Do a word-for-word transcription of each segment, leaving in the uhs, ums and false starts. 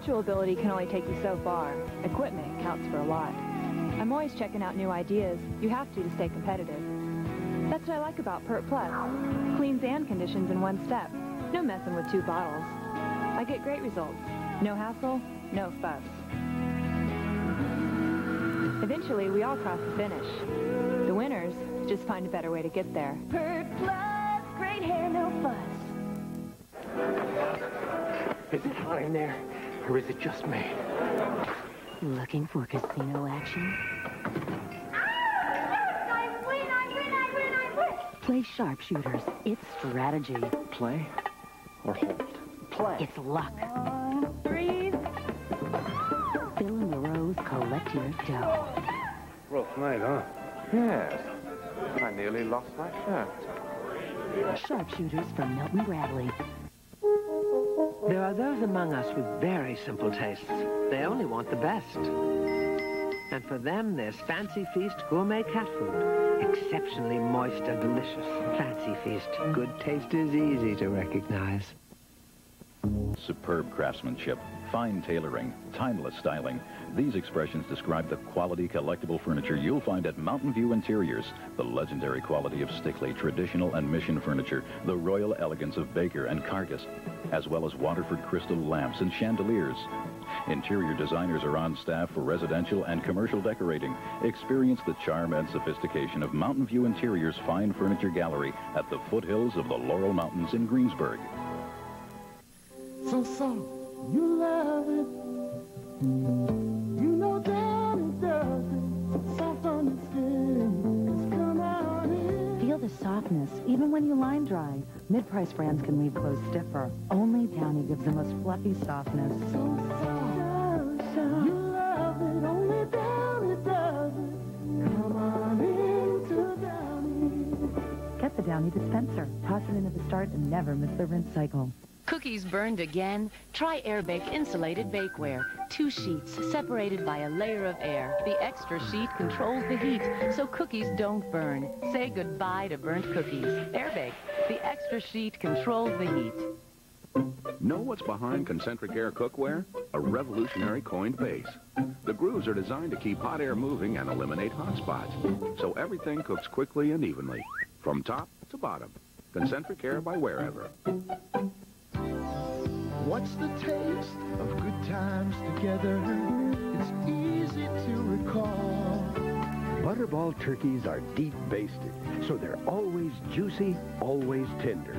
Natural ability can only take you so far. Equipment counts for a lot. I'm always checking out new ideas. You have to to stay competitive. That's what I like about PERT Plus. Cleans and conditions in one step. No messing with two bottles. I get great results. No hassle, no fuss. Eventually, we all cross the finish. The winners just find a better way to get there. PERT Plus, great hair, no fuss. Is it hot in there, or is it just me? Looking for casino action? Play Sharpshooters. It's strategy. Play or hold? Play. It's luck. One, three. Fill in the rows, collect your dough. Rough night, huh? Yes. I nearly lost my shirt. Sharpshooters from Milton Bradley. There are those among us with very simple tastes. They only want the best. And for them, there's Fancy Feast gourmet cat food. Exceptionally moist and delicious. Fancy Feast. Good taste is easy to recognize. Superb craftsmanship, fine tailoring, timeless styling. These expressions describe the quality collectible furniture you'll find at Mountain View Interiors. The legendary quality of Stickley, traditional and mission furniture, the royal elegance of Baker and Carcass, as well as Waterford crystal lamps and chandeliers. Interior designers are on staff for residential and commercial decorating. Experience the charm and sophistication of Mountain View Interiors' fine furniture gallery at the foothills of the Laurel Mountains in Greensburg. So, so, you love it. You know Downy does it. Soft on the skin. It's come out in. Feel the softness, even when you line dry. Mid-price brands can leave clothes stiffer. Only Downy gives the most fluffy softness. So, so. The Downy dispenser. Toss it into the start and never miss the rinse cycle. Cookies burned again? Try Airbake insulated bakeware. Two sheets separated by a layer of air. The extra sheet controls the heat, so cookies don't burn. Say goodbye to burnt cookies. Airbake. The extra sheet controls the heat. Know what's behind Concentric Air cookware? A revolutionary coined base. The grooves are designed to keep hot air moving and eliminate hot spots, so everything cooks quickly and evenly. From top to bottom, Concentric Air by Wherever. What's the taste of good times together? It's easy to recall. Butterball turkeys are deep basted, so they're always juicy, always tender.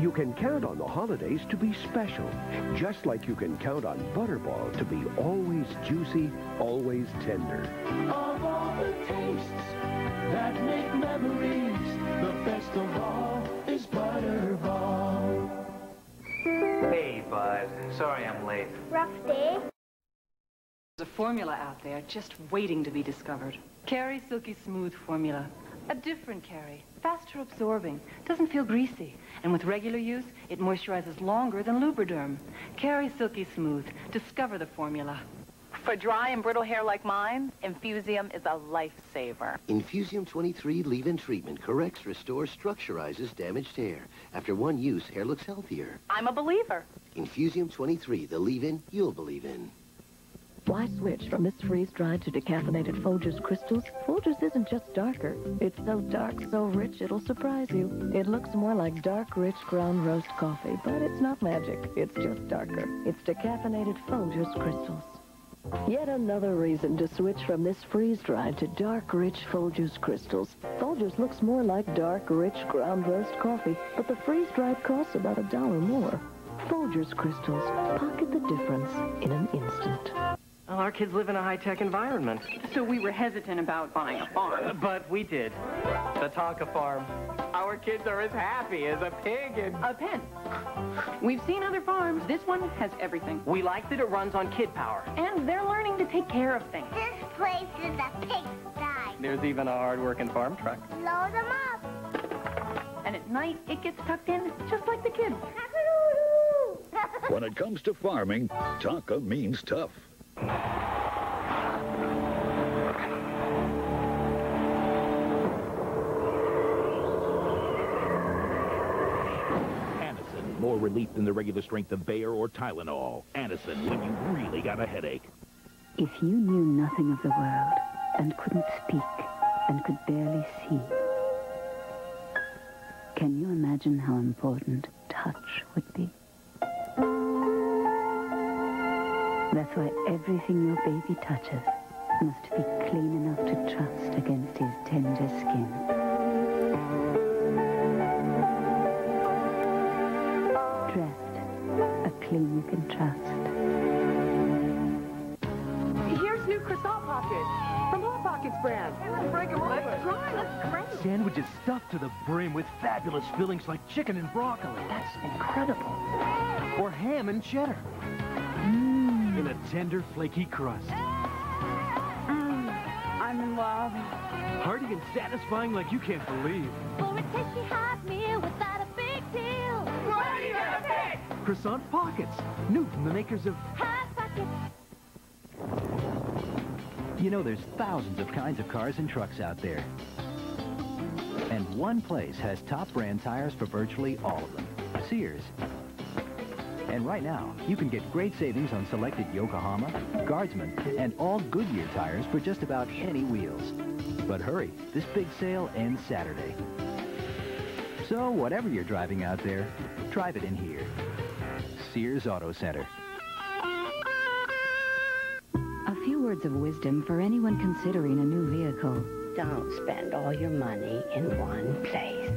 You can count on the holidays to be special, just like you can count on Butterball to be always juicy, always tender. Of all the tastes that make memories, the best of all is Butterball. Hey, bud. Sorry I'm late. Rough day. There's a formula out there just waiting to be discovered. Keri Silky Smooth Formula. A different Keri. Faster absorbing. Doesn't feel greasy. And with regular use, it moisturizes longer than Lubriderm. Keri Silky Smooth. Discover the formula. For dry and brittle hair like mine, Infusium is a lifesaver. Infusium twenty-three leave-in treatment corrects, restores, structurizes damaged hair. After one use, hair looks healthier. I'm a believer. Infusium twenty-three, the leave-in you'll believe in. Why switch from this freeze-dried to decaffeinated Folgers crystals? Folgers isn't just darker. It's so dark, so rich, it'll surprise you. It looks more like dark, rich, ground roast coffee, but it's not magic. It's just darker. It's decaffeinated Folgers crystals. Yet another reason to switch from this freeze-dried to dark, rich Folgers crystals. Folgers looks more like dark, rich, ground roast coffee, but the freeze-dried costs about a dollar more. Folgers crystals. Pocket the difference in an instant. Well, our kids live in a high-tech environment. So we were hesitant about buying a farm. But we did. The Tonka farm. Our kids are as happy as a pig in a pen. We've seen other farms. This one has everything. We like that it runs on kid power. And they're learning to take care of things. This place is a pigsty. There's even a hard-working farm truck. Load them up. And at night, it gets tucked in just like the kids. When it comes to farming, Tonka means tough. relief than the regular strength of Bayer or Tylenol. Anacin, when you really got a headache. If you knew nothing of the world and couldn't speak and could barely see, can you imagine how important touch would be? That's why everything your baby touches must be clean enough to trust against his tender skin. Dreft, a clean you can trust. Here's new Croissant Pockets from Hot Pockets brand. Let's try, let's crank. Sandwiches stuffed to the brim with fabulous fillings like chicken and broccoli. That's incredible. Or ham and cheddar. In a tender, flaky crust. Mm, I'm in love. Hearty and satisfying like you can't believe. For a tasty hot meal without a big deal. What are you gonna pick? Croissant Pockets. New from the makers of Hot Pockets. You know, there's thousands of kinds of cars and trucks out there. And one place has top brand tires for virtually all of them. Sears. And right now, you can get great savings on selected Yokohama, Guardsman, and all Goodyear tires for just about any wheels. But hurry, this big sale ends Saturday. So whatever you're driving out there, drive it in here. Sears Auto Center. A few words of wisdom for anyone considering a new vehicle. Don't spend all your money in one place.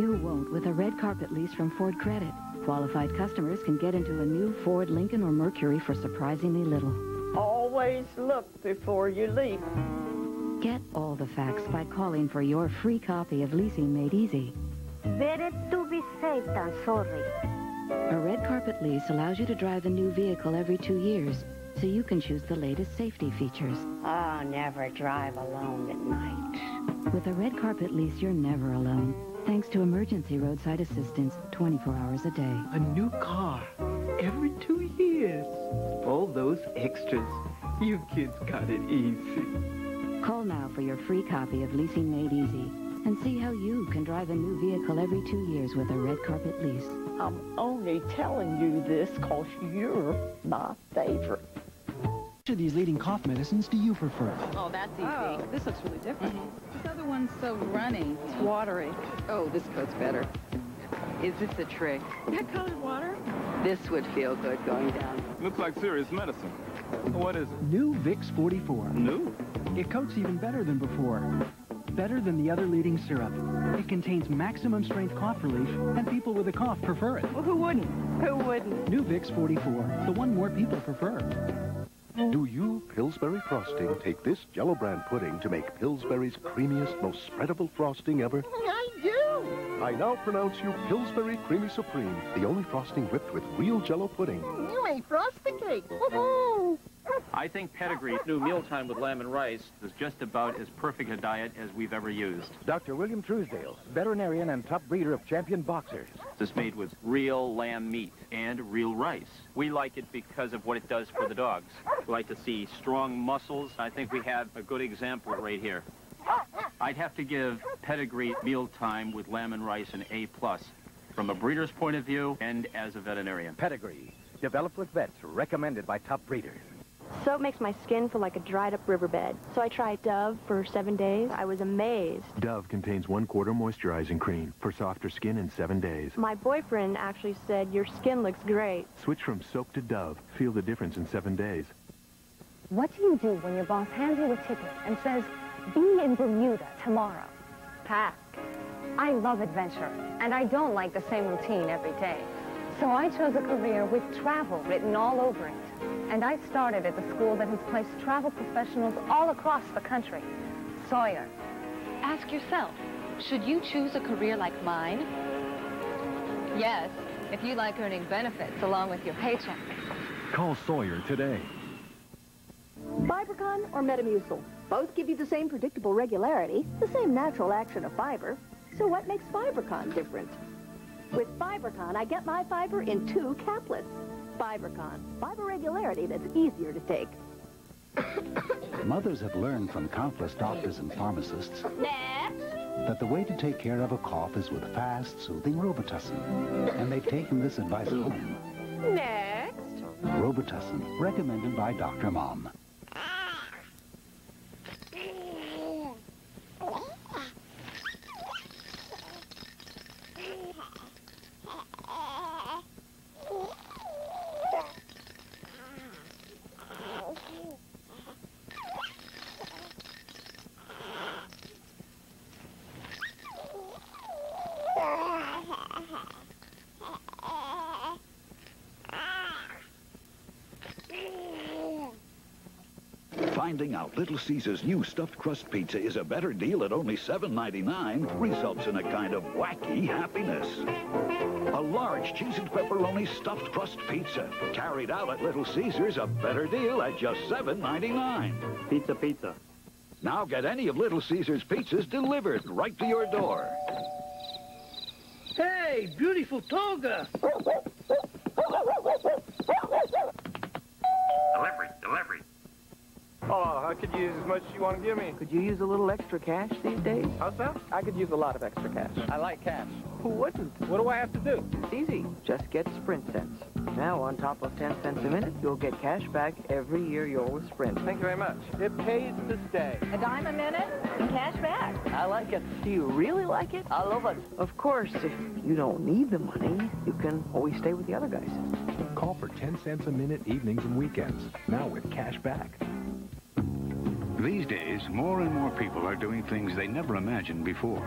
You won't with a red carpet lease from Ford Credit. Qualified customers can get into a new Ford, Lincoln, or Mercury for surprisingly little. Always look before you leap. Get all the facts by calling for your free copy of Leasing Made Easy. Better to be safe than sorry. A red carpet lease allows you to drive a new vehicle every two years, so you can choose the latest safety features. Oh, never drive alone at night. With a red carpet lease, you're never alone. Thanks to emergency roadside assistance, twenty-four hours a day. A new car every two years. All those extras. You kids got it easy. Call now for your free copy of Leasing Made Easy and see how you can drive a new vehicle every two years with a red carpet lease. I'm only telling you this because you're my favorite. Which of these leading cough medicines do you prefer? Oh, that's easy. Oh, this looks really different. Mm-hmm. This other one's so runny. It's watery. Oh, this coat's better. Is this a trick? That colored water? This would feel good going down. Looks like serious medicine. What is it? New Vicks forty-four. New? It coats even better than before. Better than the other leading syrup. It contains maximum strength cough relief, and people with a cough prefer it. Well, who wouldn't? Who wouldn't? New Vicks forty-four, the one more people prefer. Do you, Pillsbury Frosting, take this Jell-O brand pudding to make Pillsbury's creamiest, most spreadable frosting ever? I do! I now pronounce you Pillsbury Creamy Supreme, the only frosting whipped with real Jell-O pudding. You made frosting cake! Woohoo! I think Pedigree's new mealtime with lamb and rice is just about as perfect a diet as we've ever used. Doctor William Truesdale, veterinarian and top breeder of champion boxers. It's made with real lamb meat and real rice. We like it because of what it does for the dogs. We like to see strong muscles. I think we have a good example right here. I'd have to give Pedigree mealtime with lamb and rice an A plus, from a breeder's point of view and as a veterinarian. Pedigree, developed with vets, recommended by top breeders. Soap makes my skin feel like a dried-up riverbed, so I tried Dove for seven days. I was amazed. Dove contains one-quarter moisturizing cream for softer skin in seven days. My boyfriend actually said, your skin looks great. Switch from soap to Dove. Feel the difference in seven days. What do you do when your boss hands you a ticket and says, be in Bermuda tomorrow? Pack. I love adventure, and I don't like the same routine every day. So I chose a career with travel written all over it. And I started at the school that has placed travel professionals all across the country, Sawyer. Ask yourself, should you choose a career like mine? Yes, if you like earning benefits along with your paycheck. Call Sawyer today. Fibrogon or Metamucil, both give you the same predictable regularity, the same natural action of fiber. So what makes Fibrogon different? With Fibrogon, I get my fiber in two caplets. Fibrogon, fiber regularity that's easier to take. Mothers have learned from countless doctors and pharmacists. Next. that the way to take care of a cough is with fast, soothing Robitussin. And they've taken this advice home. Next. Robitussin, recommended by Doctor Mom. Finding out Little Caesar's new stuffed crust pizza is a better deal at only seven ninety-nine results in a kind of wacky happiness. A large cheese and pepperoni stuffed crust pizza carried out at Little Caesar's, a better deal at just seven ninety-nine. Pizza, pizza. Now get any of Little Caesar's pizzas delivered right to your door. Hey, beautiful Tonka! Delivery, delivery. Oh, I could use as much as you want to give me. Could you use a little extra cash these days? How's that? I could use a lot of extra cash. I like cash. Who wouldn't? What do I have to do? It's easy. Just get Sprint Cents. Now, on top of ten cents a minute, you'll get cash back every year you're with Sprint. Thank you very much. It pays to stay. A dime a minute and cash back. I like it. Do you really like it? I love it. Of course, if you don't need the money, you can always stay with the other guys. Call for ten cents a minute evenings and weekends. Now with cash back. These days, more and more people are doing things they never imagined before.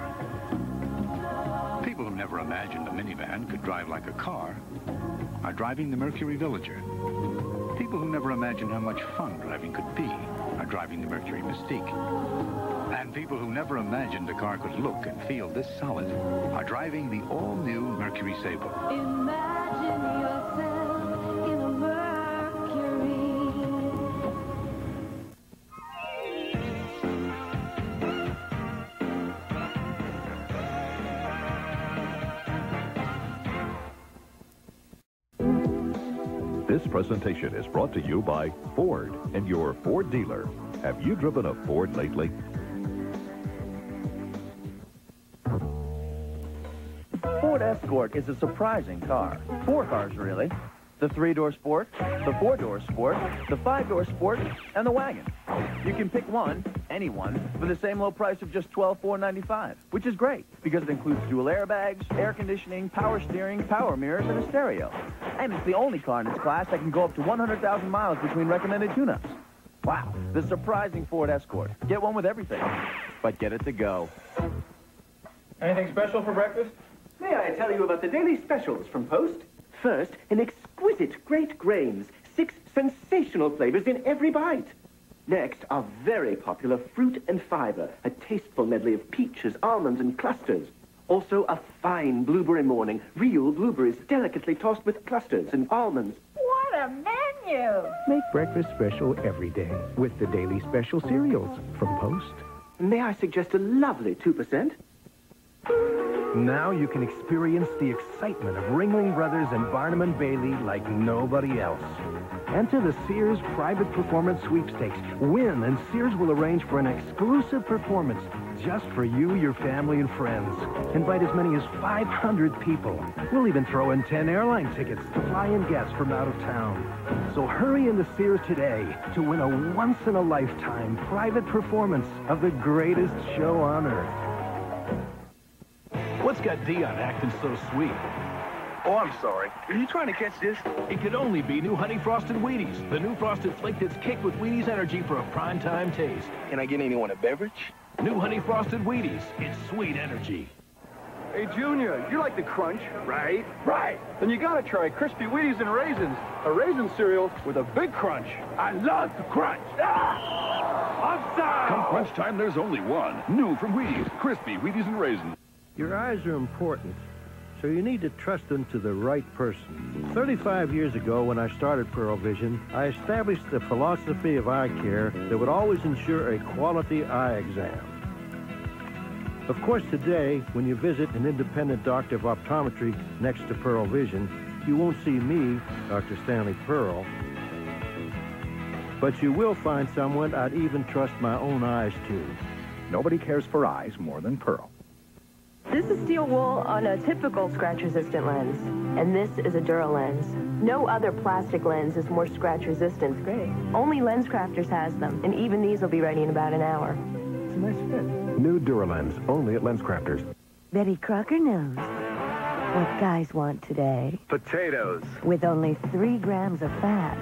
People who never imagined a minivan could drive like a car are driving the Mercury Villager. People who never imagined how much fun driving could be are driving the Mercury Mystique. And people who never imagined a car could look and feel this solid are driving the all-new Mercury Sable. Imagine yourself in a Mercury. This presentation is brought to you by Ford and your Ford dealer. Have you driven a Ford lately? Ford Escort is a surprising car. Four cars, really. The three-door sport, the four-door sport, the five-door sport, and the wagon. You can pick one, any one, for the same low price of just twelve thousand four hundred ninety-five dollars, which is great because it includes dual airbags, air conditioning, power steering, power mirrors, and a stereo. And it's the only car in its class that can go up to one hundred thousand miles between recommended tune-ups. Wow, the surprising Ford Escort. Get one with everything, but get it to go. Anything special for breakfast? May I tell you about the daily specials from Post? First, an exquisite great grains, six sensational flavors in every bite. Next, our very popular fruit and fiber, a tasteful medley of peaches, almonds, and clusters. Also, a fine blueberry morning, real blueberries delicately tossed with clusters and almonds. What a menu! Make breakfast special every day with the daily special cereals from Post. May I suggest a lovely two percent? Now you can experience the excitement of Ringling Brothers and Barnum and Bailey like nobody else. Enter the Sears Private Performance Sweepstakes. Win, and Sears will arrange for an exclusive performance just for you, your family, and friends. Invite as many as five hundred people. We'll even throw in ten airline tickets to fly in guests from out of town. So hurry into Sears today to win a once-in-a-lifetime private performance of the greatest show on earth. What's got Dion acting so sweet? Oh, I'm sorry. Are you trying to catch this? It could only be new Honey Frosted Wheaties. The new Frosted Flake that's kicked with Wheaties energy for a prime-time taste. Can I get anyone a beverage? New Honey Frosted Wheaties. It's sweet energy. Hey, Junior, you like the crunch, right? Right. Then you gotta try Crispy Wheaties and Raisins. A raisin cereal with a big crunch. I love the crunch. Ah! Upside! Come crunch time, there's only one. New from Wheaties. Crispy Wheaties and Raisins. Your eyes are important, so you need to trust them to the right person. thirty-five years ago, when I started Pearle Vision, I established the philosophy of eye care that would always ensure a quality eye exam. Of course, today, when you visit an independent doctor of optometry next to Pearle Vision, you won't see me, Doctor Stanley Pearle, but you will find someone I'd even trust my own eyes to. Nobody cares for eyes more than Pearle. This is steel wool on a typical scratch-resistant lens, and this is a DuraLens. No other plastic lens is more scratch-resistant. Great. Only LensCrafters has them, and even these will be ready in about an hour. It's a nice fit. New DuraLens, only at LensCrafters. Betty Crocker knows what guys want today. Potatoes. With only three grams of fat,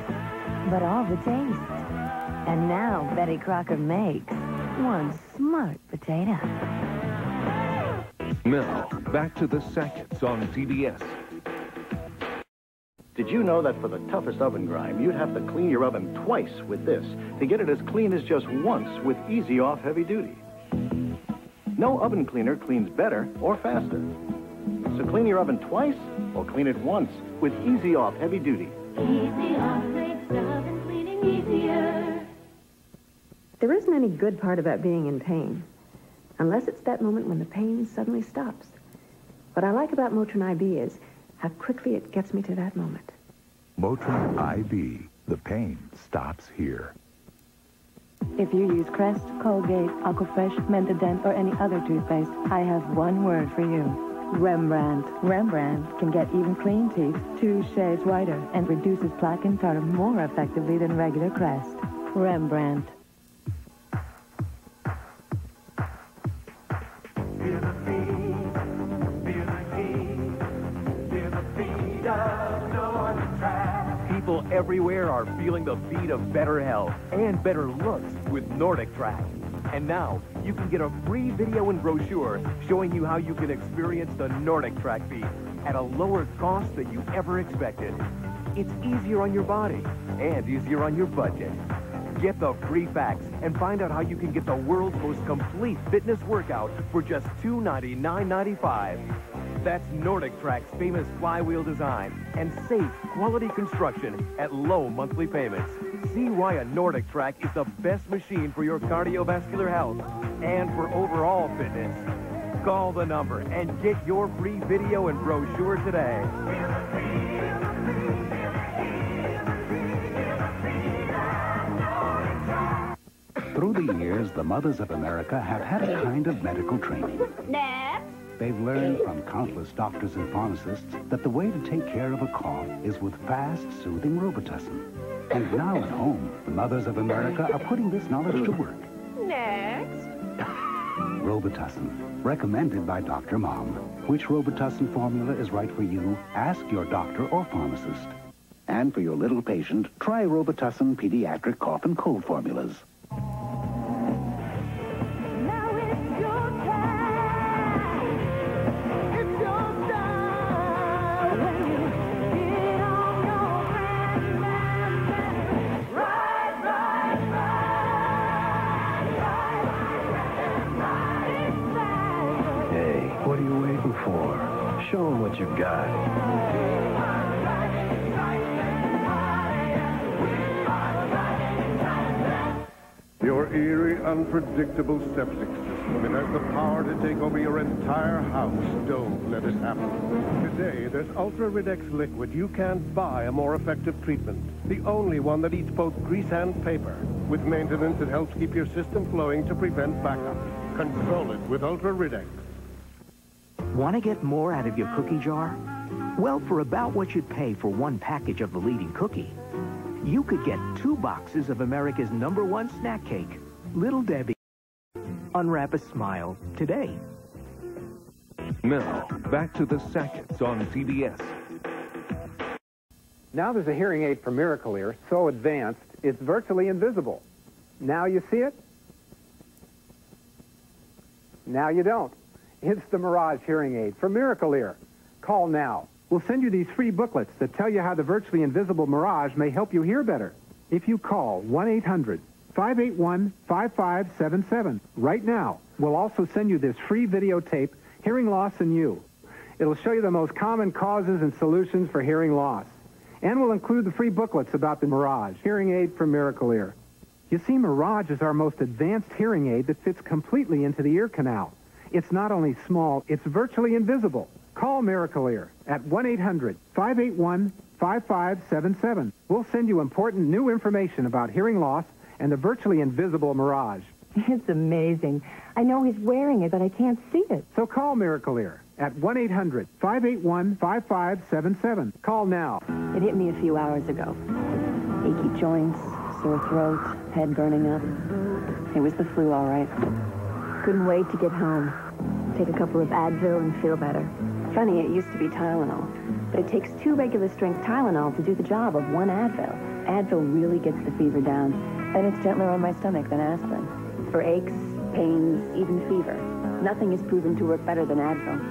but all the taste. And now Betty Crocker makes one smart potato. Now, back to the Sackets on C B S. Did you know that for the toughest oven grime, you'd have to clean your oven twice with this to get it as clean as just once with Easy Off Heavy Duty? No oven cleaner cleans better or faster. So clean your oven twice or clean it once with Easy Off Heavy Duty. Easy Off makes oven cleaning easier. There isn't any good part about being in pain. Unless it's that moment when the pain suddenly stops. What I like about Motrin I B is how quickly it gets me to that moment. Motrin I B. The pain stops here. If you use Crest, Colgate, Aquafresh, Mentadent, or any other toothpaste, I have one word for you. Rembrandt. Rembrandt can get even clean teeth two shades whiter and reduces plaque and tartar more effectively than regular Crest. Rembrandt. Everywhere are feeling the beat of better health and better looks with NordicTrack. And now, you can get a free video and brochure showing you how you can experience the NordicTrack beat at a lower cost than you ever expected. It's easier on your body and easier on your budget. Get the free facts and find out how you can get the world's most complete fitness workout for just two ninety-nine ninety-five. That's NordicTrack's famous flywheel design and safe, quality construction at low monthly payments. See why a NordicTrack is the best machine for your cardiovascular health and for overall fitness. Call the number and get your free video and brochure today. Through the years, the mothers of America have had a kind of medical training. Next. They've learned from countless doctors and pharmacists that the way to take care of a cough is with fast, soothing Robitussin. And now at home, the mothers of America are putting this knowledge to work. Next. Robitussin, recommended by Doctor Mom. Which Robitussin formula is right for you? Ask your doctor or pharmacist. And for your little patient, try Robitussin pediatric cough and cold formulas. Show them what you've got. Your eerie, unpredictable septic system, it has the power to take over your entire house. Don't let it happen. Today, there's Ultra Redex Liquid. You can't buy a more effective treatment. The only one that eats both grease and paper. With maintenance, it helps keep your system flowing to prevent backup. Control it with Ultra Redex. Want to get more out of your cookie jar? Well, for about what you'd pay for one package of the leading cookie, you could get two boxes of America's number one snack cake, Little Debbie. Unwrap a smile today. Now, back to the Sackets on C B S. Now there's a hearing aid from Miracle Ear so advanced, it's virtually invisible. Now you see it. Now you don't. It's the Mirage hearing aid from Miracle Ear. Call now. We'll send you these free booklets that tell you how the virtually invisible Mirage may help you hear better. If you call one eight hundred five eight one five five seven seven right now, we'll also send you this free videotape, Hearing Loss in You. It'll show you the most common causes and solutions for hearing loss. And we'll include the free booklets about the Mirage hearing aid from Miracle Ear. You see, Mirage is our most advanced hearing aid that fits completely into the ear canal. It's not only small, it's virtually invisible. Call Miracle Ear at one eight hundred five eight one five five seven seven. We'll send you important new information about hearing loss and the virtually invisible Mirage. It's amazing. I know he's wearing it, but I can't see it. So call Miracle Ear at one eight hundred, five eight one, five five seven seven. Call now. It hit me a few hours ago. Achy joints, sore throat, head burning up. It was the flu, all right. Couldn't wait to get home. Take a couple of Advil and feel better. Funny, it used to be Tylenol. But it takes two regular strength Tylenol to do the job of one Advil. Advil really gets the fever down. And it's gentler on my stomach than aspirin. For aches, pains, even fever. Nothing is proven to work better than Advil.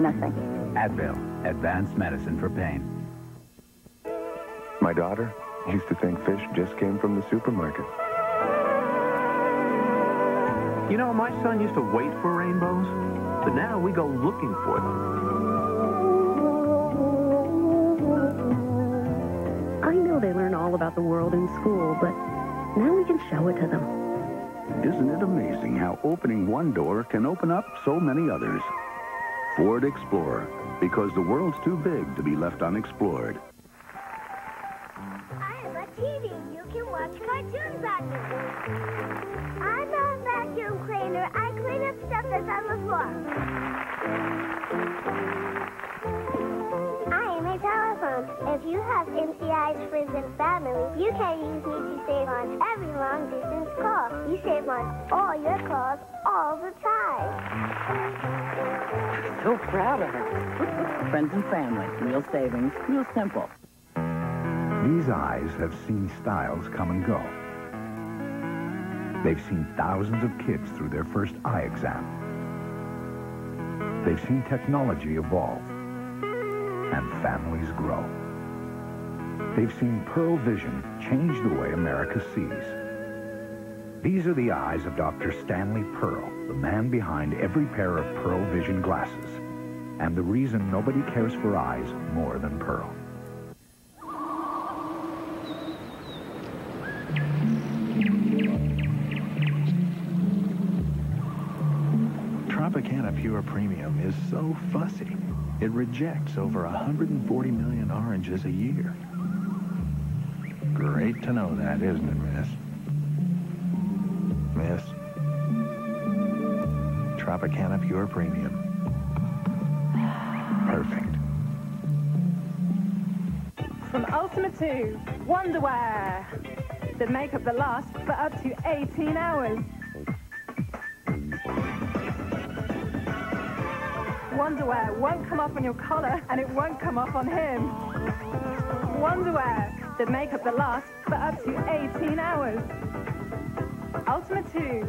Nothing. Advil, advanced medicine for pain. My daughter used to think fish just came from the supermarket. You know, my son used to wait for rainbows, but now we go looking for them. I know they learn all about the world in school, but now we can show it to them. Isn't it amazing how opening one door can open up so many others? Ford Explorer, because the world's too big to be left unexplored. I have a T V. You can watch cartoons on it. I'm a vacuum cleaner. I clean up stuff that's on the floor. I am a telephone. If you have M C I's friends and family, you can use me to save on every long-distance call. You save on all your calls all the time. So proud of her. Friends and family. Real savings. Real simple. These eyes have seen styles come and go. They've seen thousands of kids through their first eye exam. They've seen technology evolve and families grow. They've seen Pearle Vision change the way America sees. These are the eyes of Doctor Stanley Pearle, the man behind every pair of Pearle Vision glasses, and the reason nobody cares for eyes more than Pearle. Tropicana Pure Premium is so fussy. It rejects over one hundred forty million oranges a year. Great to know that, isn't it, miss? Miss? Tropicana Pure Premium. Perfect. From Ultima two, WonderWear. That make up the last for up to eighteen hours. WonderWear won't come off on your collar, and it won't come off on him. WonderWear, the makeup that lasts for up to eighteen hours. Ultima two.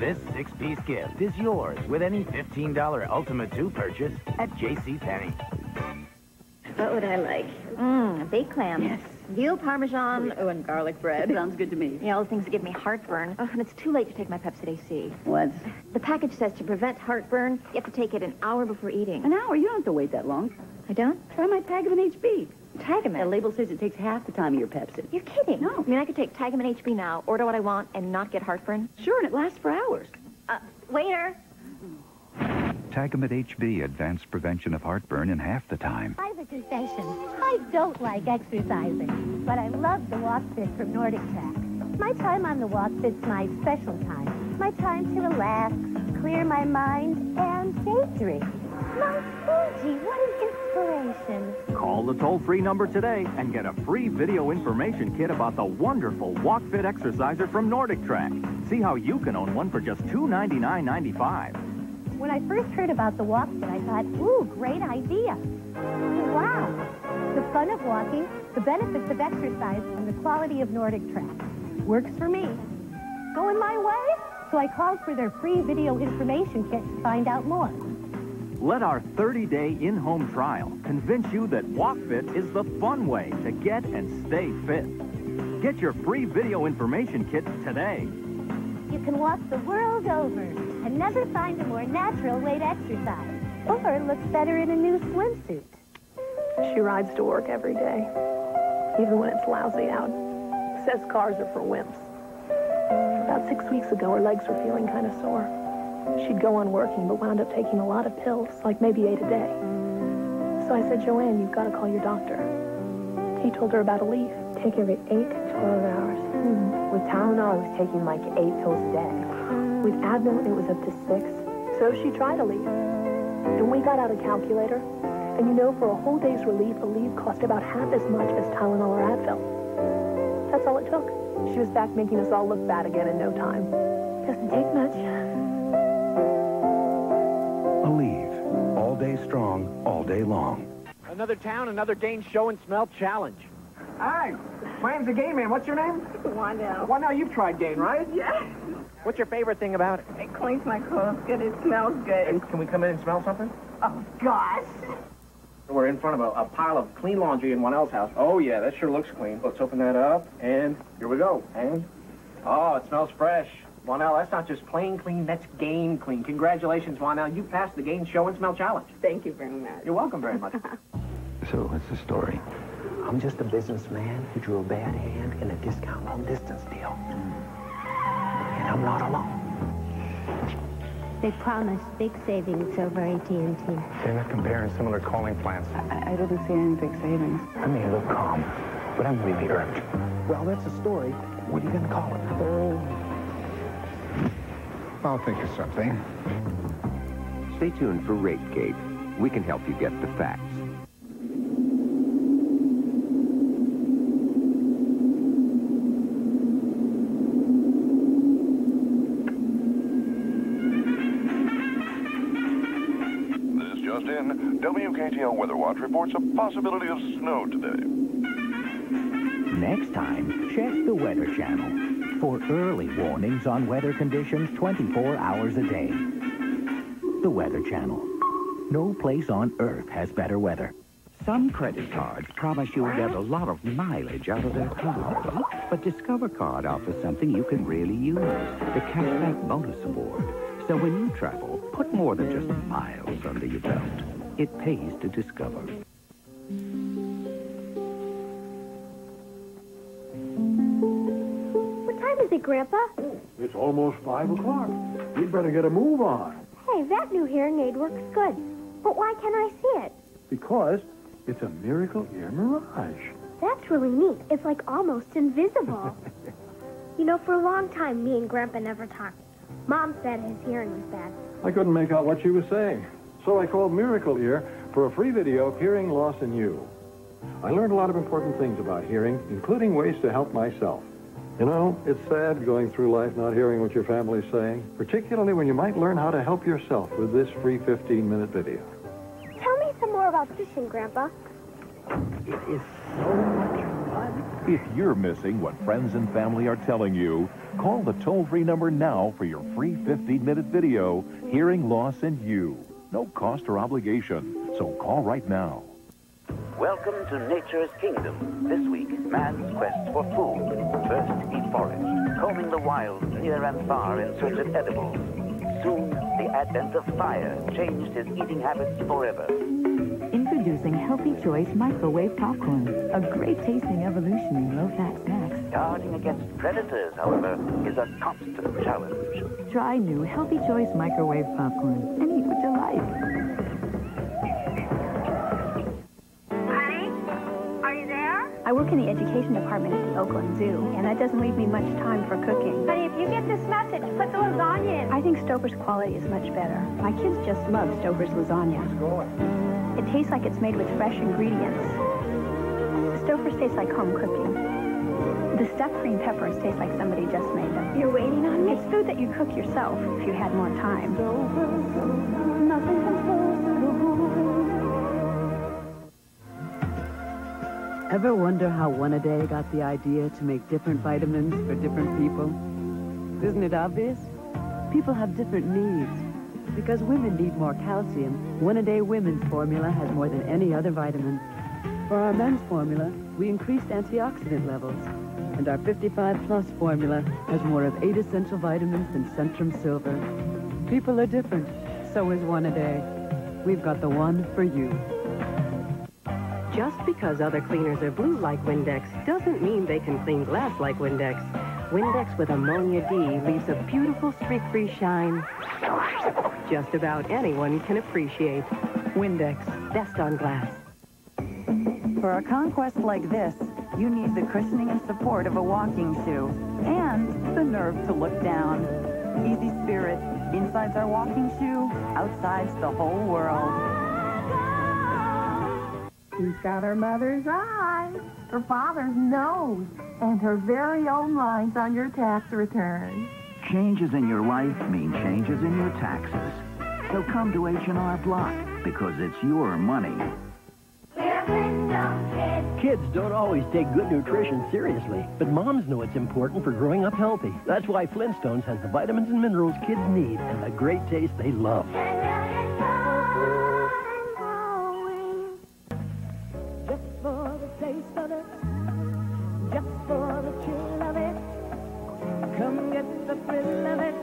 This six-piece gift is yours with any fifteen dollar Ultima two purchase at J C Penney. What would I like? Mmm, a baked clam. Yes. Veal parmesan, oh, and garlic bread. Sounds good to me. Yeah, all the things that give me heartburn. Oh, and it's too late to take my Pepsid A C. What? The package says to prevent heartburn, you have to take it an hour before eating. An hour? You don't have to wait that long. I don't? Try my Tagamin H B. Tagamin? The label says it takes half the time of your Pepsid. You're kidding. No. I mean, I could take Tagamin H B now, order what I want, and not get heartburn. Sure, and it lasts for hours. Uh, waiter. Tagamet H B, advanced prevention of heartburn in half the time. I have a confession. I don't like exercising, but I love the Walk Fit from NordicTrack. My time on the Walk Fit's my special time. My time to relax, clear my mind, and daydream. My Fuji, what an inspiration. Call the toll-free number today and get a free video information kit about the wonderful Walk Fit exerciser from NordicTrack. See how you can own one for just two ninety-nine ninety-five. When I first heard about the Walk Fit, I thought, ooh, great idea. Wow. The fun of walking, the benefits of exercise, and the quality of NordicTrack. Works for me. Going my way? So I called for their free video information kit to find out more. Let our thirty-day in-home trial convince you that Walk Fit is the fun way to get and stay fit. Get your free video information kit today. You can walk the world over and never find a more natural way to exercise or look better in a new swimsuit. She rides to work every day, even when it's lousy out. Says cars are for wimps. About six weeks ago, her legs were feeling kind of sore. She'd go on working, but wound up taking a lot of pills, like maybe eight a day. So I said, Joanne, you've got to call your doctor. He told her about a leaf. Take every eight to twelve hours. Mm. With Tylenol, I was taking like eight pills a day. With Advil, it was up to six. So she tried a leaf. And we got out a calculator. And you know, for a whole day's relief, a leaf cost about half as much as Tylenol or Advil. That's all it took. She was back making us all look bad again in no time. Doesn't take much. Aleve. All day strong, all day long. Another town, another game show and smell challenge. Hi, my name's the Game Man. What's your name? Wanda. Wanda, you've tried Game, right? Yes. What's your favorite thing about it? It cleans my clothes good. It smells good. Hey, can we come in and smell something? Oh, gosh. We're in front of a, a pile of clean laundry in one else's house. Oh, yeah, that sure looks clean. Let's open that up, and here we go. And, oh, it smells fresh. Wanel, that's not just plain clean, that's game clean. Congratulations, Wanel. You passed the game show and smell challenge. Thank you very much. You're welcome very much. So, what's the story? I'm just a businessman who drew a bad hand in a discount long distance deal. And I'm not alone. They promised big savings over A T and T. They're not comparing similar calling plans. I, I didn't see any big savings. I mean, you look calm, but I'm really irked. Well, that's a story. What are you going to call it? Oh. I'll think of something. Stay tuned for RateGate. We can help you get the facts. This just in, W K T L Weather Watch reports a possibility of snow today. Next time, check the Weather Channel for early warnings on weather conditions twenty-four hours a day. The Weather Channel. No place on Earth has better weather. Some credit cards promise you'll get a lot of mileage out of their card. But Discover Card offers something you can really use, the Cashback Bonus Award. So when you travel, put more than just miles under your belt. It pays to discover. Grandpa? It's almost five o'clock. We'd better get a move on. Hey, that new hearing aid works good. But why can't I see it? Because it's a Miracle Ear Mirage. That's really neat. It's like almost invisible. You know, for a long time, me and Grandpa never talked. Mom said his hearing was bad. I couldn't make out what she was saying. So I called Miracle Ear for a free video of hearing loss in you. I learned a lot of important things about hearing, including ways to help myself. You know, it's sad going through life not hearing what your family's saying, particularly when you might learn how to help yourself with this free fifteen-minute video. Tell me some more about fishing, Grandpa. It is so much fun. If you're missing what friends and family are telling you, call the toll-free number now for your free fifteen-minute video, Hearing Loss in You. No cost or obligation, so call right now. Welcome to Nature's Kingdom. This week, man's quest for food. First, he foraged, combing the wilds near and far in search of edibles. Soon, the advent of fire changed his eating habits forever. Introducing Healthy Choice Microwave Popcorn, a great-tasting evolution in low-fat snacks. Guarding against predators, however, is a constant challenge. Try new Healthy Choice Microwave Popcorn and eat what you like. I work in the education department at the Oakland Zoo, and that doesn't leave me much time for cooking. Honey, if you get this message, put the lasagna in. I think Stover's quality is much better. My kids just love Stover's lasagna. It tastes like it's made with fresh ingredients. Stover's tastes like home cooking. The stuffed green peppers taste like somebody just made them. You're waiting on me? It's food that you cook yourself if you had more time. Nothing Ever wonder how One-A-Day got the idea to make different vitamins for different people? Isn't it obvious? People have different needs. Because women need more calcium, One-A-Day Women's Formula has more than any other vitamin. For our men's formula, we increased antioxidant levels. And our fifty-five plus formula has more of eight essential vitamins than Centrum Silver. People are different. So is One-A-Day. We've got the one for you. Just because other cleaners are blue like Windex doesn't mean they can clean glass like Windex. Windex with Ammonia D leaves a beautiful streak-free shine just about anyone can appreciate. Windex, best on glass. For a conquest like this, you need the cushioning and support of a walking shoe and the nerve to look down. Easy Spirit. Inside's our walking shoe, outside's the whole world. She's got her mother's eyes, her father's nose, and her very own lines on your tax return. Changes in your life mean changes in your taxes. So come to H and R Block, because it's your money. Kids don't always take good nutrition seriously, but moms know it's important for growing up healthy. That's why Flintstones has the vitamins and minerals kids need and the great taste they love. Just for the taste of it, just for the thrill of it, come get the thrill of it.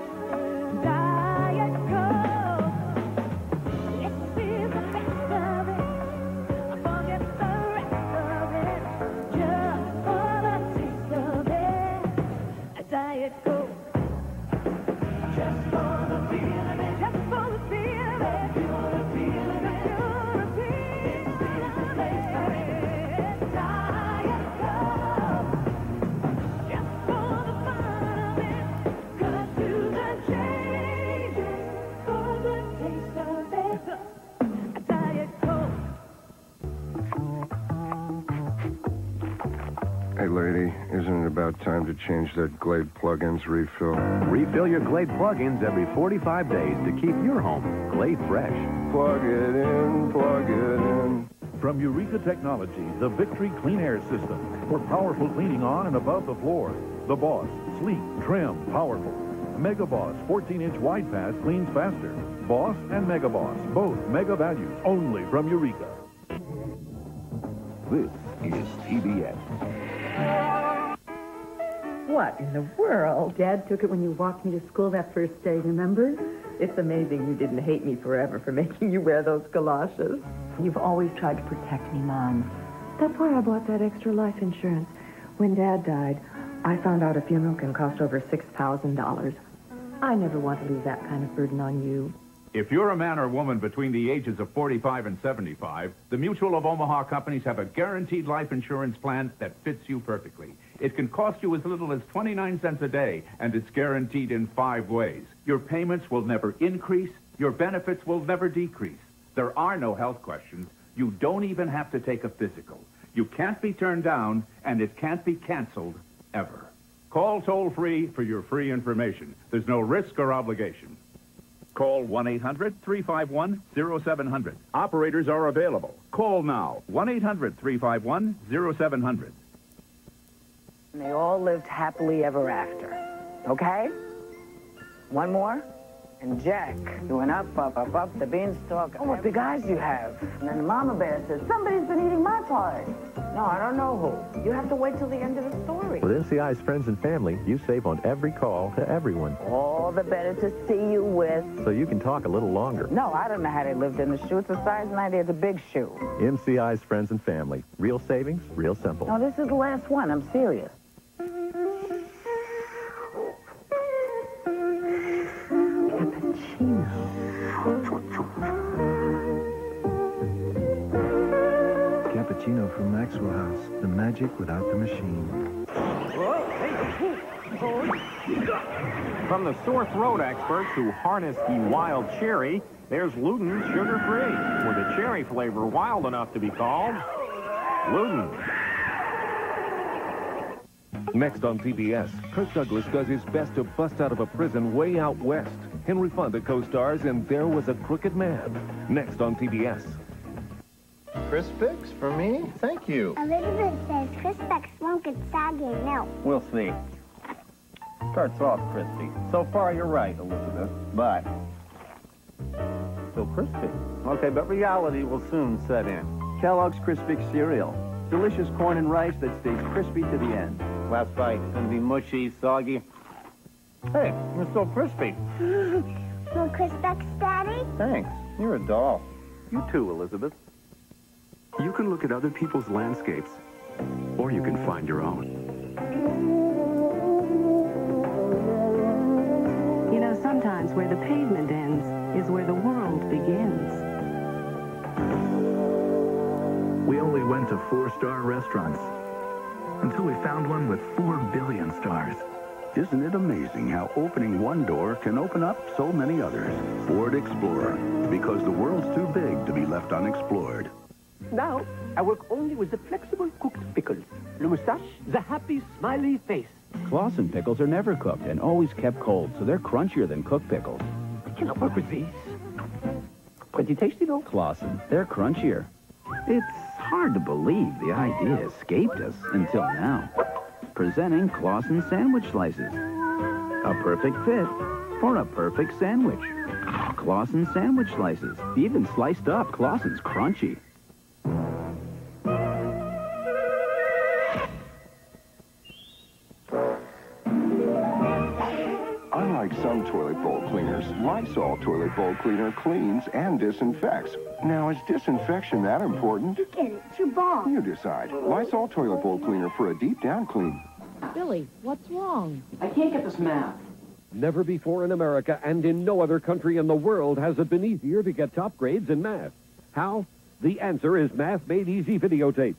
Isn't it about time to change that Glade plug-ins refill? Refill your Glade plug-ins every forty-five days to keep your home Glade fresh. Plug it in, plug it in. From Eureka Technology, the Victory Clean Air System. For powerful cleaning on and above the floor. The Boss, sleek, trim, powerful. Mega Boss, fourteen inch wide pass, cleans faster. Boss and Mega Boss, both mega values, only from Eureka. This is T B S. What in the world? Dad took it when you walked me to school that first day, remember? It's amazing you didn't hate me forever for making you wear those galoshes. You've always tried to protect me, Mom. That's why I bought that extra life insurance. When Dad died, I found out a funeral can cost over six thousand dollars. I never want to leave that kind of burden on you. If you're a man or woman between the ages of forty-five and seventy-five, the Mutual of Omaha companies have a guaranteed life insurance plan that fits you perfectly. It can cost you as little as twenty-nine cents a day, and it's guaranteed in five ways. Your payments will never increase. Your benefits will never decrease. There are no health questions. You don't even have to take a physical. You can't be turned down, and it can't be canceled ever. Call toll-free for your free information. There's no risk or obligation. Call one eight hundred, three five one, zero seven zero zero. Operators are available. Call now, one eight hundred, three five one, zero seven zero zero. And they all lived happily ever after, okay? One more? And Jack, you went up, up, up, up the beanstalk. Oh, what big eyes you have. And then the mama bear says, somebody's been eating my pie. No, I don't know who. You have to wait till the end of the story. With N C I's Friends and Family, you save on every call to everyone. All the better to see you with. So you can talk a little longer. No, I don't know how they lived in the shoe. It's a size ninety. It's a big shoe. N C I's Friends and Family. Real savings, real simple. No, this is the last one. I'm serious. Cappuccino from Maxwell House. The magic without the machine. From the sore throat experts who harness the wild cherry, there's Luden's Sugar Free. With a cherry flavor wild enough to be called Luden's. Next on T B S, Kirk Douglas does his best to bust out of a prison way out west. Henry Fonda co-stars in There Was a Crooked Man. Next on T B S. Crispix for me? Thank you. Elizabeth says Crispix won't get soggy and melt. We'll see. Starts off crispy. So far, you're right, Elizabeth. But still crispy. Okay, but reality will soon set in. Kellogg's Crispix cereal. Delicious corn and rice that stays crispy to the end. Last bite. It's going to be mushy, soggy. Hey, you're so crispy. Well, Crispix, Daddy? Thanks. You're a doll. You too, Elizabeth. You can look at other people's landscapes, or you can find your own. You know, sometimes where the pavement ends is where the world begins. We only went to four-star restaurants. until we found one with four billion stars. Isn't it amazing how opening one door can open up so many others? Ford Explorer, because the world's too big to be left unexplored. Now, I work only with the flexible cooked pickles. Le moustache, the happy, smiley face. Claussen pickles are never cooked and always kept cold, so they're crunchier than cooked pickles. I cannot work with these. Pretty tasty, though. Claussen, they're crunchier. It's hard to believe the idea escaped us until now. Presenting Claussen sandwich slices. A perfect fit for a perfect sandwich. Claussen sandwich slices. Even sliced up, Claussen's crunchy. Unlike some toilet bowl cleaners, Lysol Toilet Bowl Cleaner cleans and disinfects. Now, is disinfection that important? Look at it. It's your ball. You decide. Lysol Toilet Bowl Cleaner for a deep-down clean. Billy, what's wrong? I can't get this map. Never before in America and in no other country in the world has it been easier to get top grades in math. How? The answer is Math Made Easy videotapes.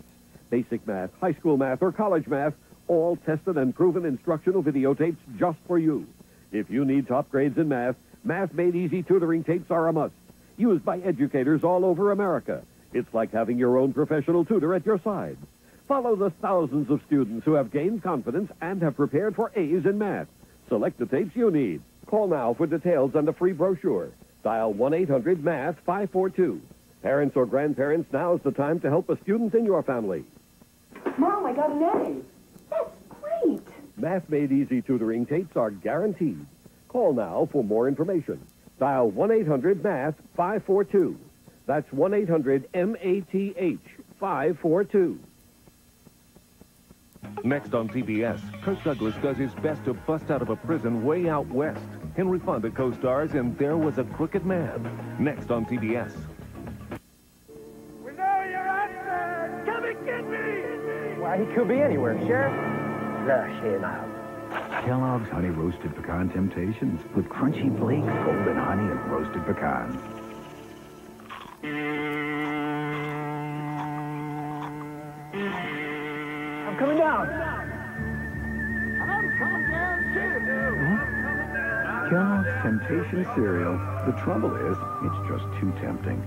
Basic math, high school math, or college math, all tested and proven instructional videotapes just for you. If you need top grades in math, Math Made Easy tutoring tapes are a must. Used by educators all over America. It's like having your own professional tutor at your side. Follow the thousands of students who have gained confidence and have prepared for A's in math. Select the tapes you need. Call now for details and a free brochure. Dial one eight hundred math five four two. Parents or grandparents, now's the time to help a student in your family. Mom, I got an A. That's great. Math Made Easy tutoring tapes are guaranteed. Call now for more information. Dial one eight hundred math five four two. That's one eight hundred M A T H five four two. Next on C B S, Kirk Douglas does his best to bust out of a prison way out west. Henry Fonda co-stars in There Was a Crooked Man. Next on C B S. We know you're out there! Come and get me! Why, he could be anywhere, Sheriff. Kellogg's Honey Roasted Pecan Temptations with crunchy flakes, golden honey, and roasted pecans. I'm coming down. I'm coming down too. Kellogg's Temptation Cereal. The trouble is, it's just too tempting.